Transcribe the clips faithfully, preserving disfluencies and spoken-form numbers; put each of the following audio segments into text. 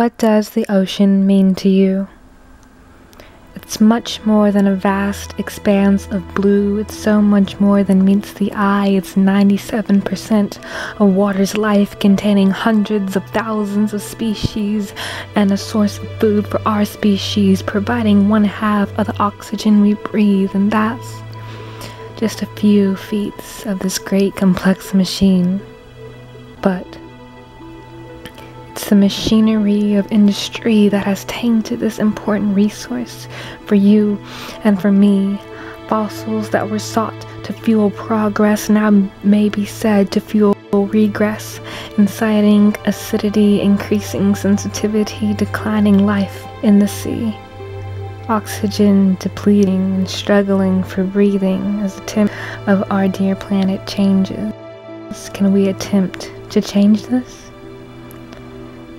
What does the ocean mean to you? It's much more than a vast expanse of blue. It's so much more than meets the eye. It's ninety-seven percent of water's life, containing hundreds of thousands of species and a source of food for our species, providing one half of the oxygen we breathe, and that's just a few feet of this great complex machine. But it's the machinery of industry that has tainted this important resource for you and for me. Fossils that were sought to fuel progress now may be said to fuel regress, inciting acidity, increasing sensitivity, declining life in the sea. Oxygen depleting and struggling for breathing as the temp of our dear planet changes. Can we attempt to change this?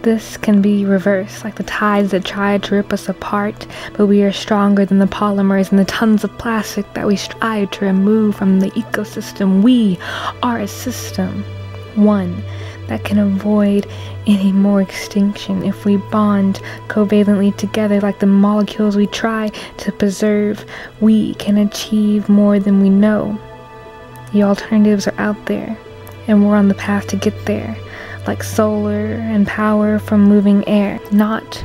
This can be reversed, like the tides that tried to rip us apart, but we are stronger than the polymers and the tons of plastic that we strive to remove from the ecosystem. We are a system, one that can avoid any more extinction if we bond covalently together like the molecules we try to preserve. We can achieve more than we know. The alternatives are out there, and we're on the path to get there, like solar and power from moving air, not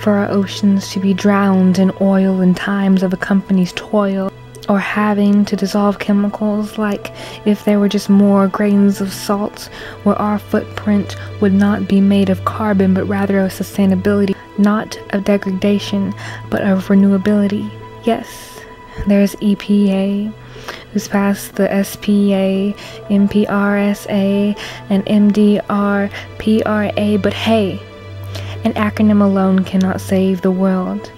for our oceans to be drowned in oil in times of a company's toil, or having to dissolve chemicals like if there were just more grains of salt, where our footprint would not be made of carbon but rather of sustainability, not of degradation but of renewability. Yes, there's E P A, who's passed the S P A, M P R S A, and M D R P R A, but hey, an acronym alone cannot save the world.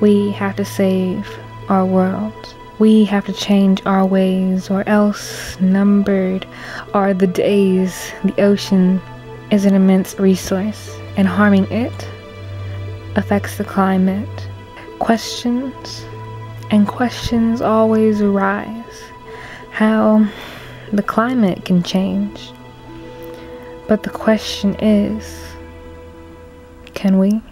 We have to save our world. We have to change our ways, or else numbered are the days. The ocean is an immense resource, and harming it affects the climate. Questions and questions always arise. How the climate can change. But the question is, can we?